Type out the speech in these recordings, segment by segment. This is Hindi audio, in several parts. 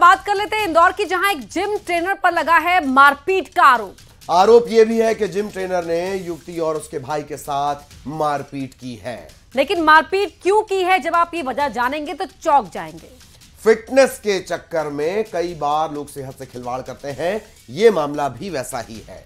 बात कर लेते हैं इंदौर की, जहां एक जिम ट्रेनर पर लगा है मारपीट का आरोप। आरोप ये भी है कि जिम ट्रेनर ने युवती और उसके भाई के साथ मारपीट की है। लेकिन मारपीट क्यों की है, जब आप ये वजह जानेंगे तो चौंक जाएंगे। फिटनेस के चक्कर में कई बार लोग सेहत से खिलवाड़ करते हैं, ये मामला भी वैसा ही है।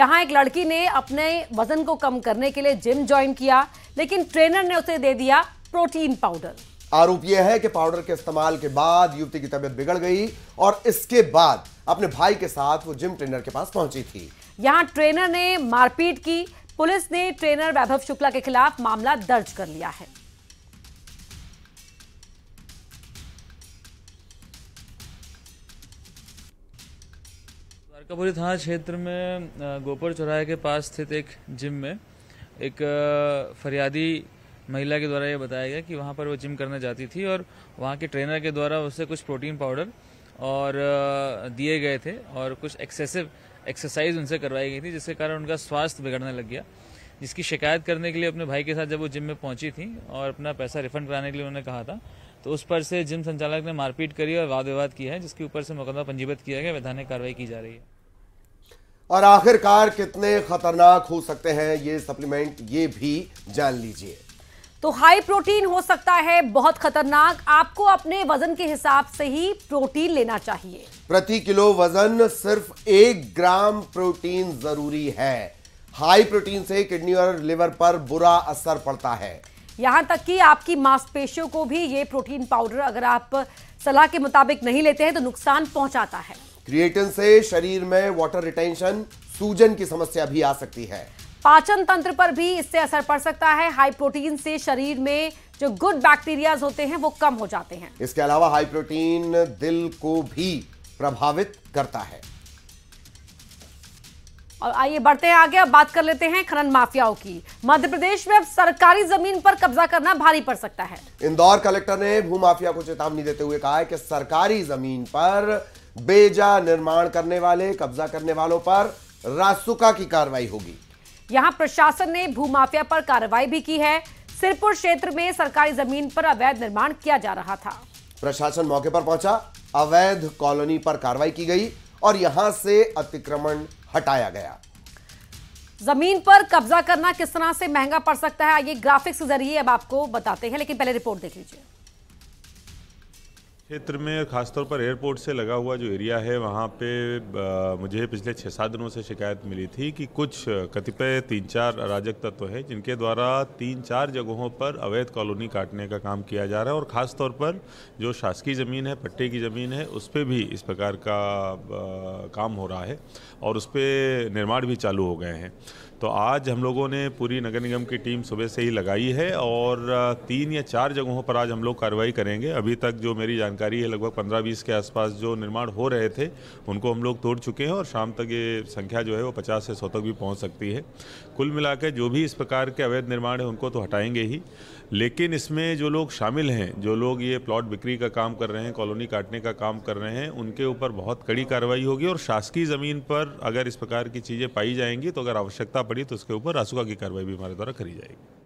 यहाँ एक लड़की ने अपने वजन को कम करने के लिए जिम ज्वाइन किया, लेकिन ट्रेनर ने उसे दे दिया प्रोटीन पाउडर। आरोप यह है कि पाउडर के इस्तेमाल के बाद युवती की तबीयत बिगड़ गई और इसके बाद अपने भाई के साथ वो जिम ट्रेनर के पास पहुंची थी। यहाँ ट्रेनर ने मारपीट की। पुलिस ने ट्रेनर वैभव शुक्ला के खिलाफ मामला दर्ज कर लिया है। द्वारकापुरी थाना क्षेत्र में गोपुर चौराहे के पास स्थित एक जिम में एक फरियादी महिला के द्वारा ये बताया गया कि वहाँ पर वो जिम करने जाती थी और वहाँ के ट्रेनर के द्वारा उससे कुछ प्रोटीन पाउडर और दिए गए थे और कुछ एक्सेसिव एक्सरसाइज उनसे करवाई गई थी, जिसके कारण उनका स्वास्थ्य बिगड़ने लग गया। जिसकी शिकायत करने के लिए अपने भाई के साथ जब वो जिम में पहुंची थी और अपना पैसा रिफंड कराने के लिए उन्होंने कहा था, तो उस पर से जिम संचालक ने मारपीट करी और वाद विवाद किया है, जिसके ऊपर से मुकदमा पंजीबद्ध किया गया। वैधानिक कार्रवाई की जा रही है। और आखिरकार कितने खतरनाक हो सकते हैं ये सप्लीमेंट, ये भी जान लीजिए। तो हाई प्रोटीन हो सकता है बहुत खतरनाक। आपको अपने वजन के हिसाब से ही प्रोटीन लेना चाहिए। प्रति किलो वजन सिर्फ 1 ग्राम प्रोटीन जरूरी है। हाई प्रोटीन से किडनी और लिवर पर बुरा असर पड़ता है। यहाँ तक कि आपकी मांसपेशियों को भी ये प्रोटीन पाउडर अगर आप सलाह के मुताबिक नहीं लेते हैं तो नुकसान पहुंचाता है। क्रिएटिन से शरीर में वाटर रिटेंशन, सूजन की समस्या भी आ सकती है। पाचन तंत्र पर भी इससे असर पड़ सकता है। हाई प्रोटीन से शरीर में जो गुड बैक्टीरियाज होते हैं वो कम हो जाते हैं। इसके अलावा हाई प्रोटीन दिल को भी प्रभावित करता है। और आइए बढ़ते हैं आगे, अब बात कर लेते हैं खनन माफियाओं की। मध्य प्रदेश में अब सरकारी जमीन पर कब्जा करना भारी पड़ सकता है। इंदौर कलेक्टर ने भू माफिया को चेतावनी देते हुए कहा है कि सरकारी जमीन पर बेजा निर्माण करने वाले, कब्जा करने वालों पर रासुका की कार्रवाई होगी। यहाँ प्रशासन ने भूमाफिया पर कार्रवाई भी की है। सिरपुर क्षेत्र में सरकारी जमीन पर अवैध निर्माण किया जा रहा था। प्रशासन मौके पर पहुंचा, अवैध कॉलोनी पर कार्रवाई की गई और यहाँ से अतिक्रमण हटाया गया। जमीन पर कब्जा करना किस तरह से महंगा पड़ सकता है, ये ग्राफिक्स के जरिए अब आपको बताते हैं, लेकिन पहले रिपोर्ट देख लीजिए। क्षेत्र में खासतौर पर एयरपोर्ट से लगा हुआ जो एरिया है, वहाँ पे मुझे पिछले 6-7 दिनों से शिकायत मिली थी कि कुछ कतिपय 3-4 अराजक तत्व हैं जिनके द्वारा 3-4 जगहों पर अवैध कॉलोनी काटने का काम किया जा रहा है। और ख़ासतौर पर जो शासकीय ज़मीन है, पट्टे की ज़मीन है, उस पर भी इस प्रकार का काम हो रहा है और उस पर निर्माण भी चालू हो गए हैं। तो आज हम लोगों ने पूरी नगर निगम की टीम सुबह से ही लगाई है और 3 या 4 जगहों पर आज हम लोग कार्रवाई करेंगे। अभी तक जो मेरी जानकारी है, लगभग 15-20 के आसपास जो निर्माण हो रहे थे उनको हम लोग तोड़ चुके हैं और शाम तक ये संख्या जो है वो 50 से 100 तक भी पहुंच सकती है। कुल मिलाकर जो भी इस प्रकार के अवैध निर्माण है उनको तो हटाएंगे ही, लेकिन इसमें जो लोग शामिल हैं, जो लोग ये प्लॉट बिक्री का काम कर रहे हैं, कॉलोनी काटने का काम कर रहे हैं, उनके ऊपर बहुत कड़ी कार्रवाई होगी। और शासकीय ज़मीन पर अगर इस प्रकार की चीज़ें पाई जाएंगी तो अगर आवश्यकता पड़ी तो उसके ऊपर रासुका की कार्रवाई भी हमारे द्वारा करी जाएगी।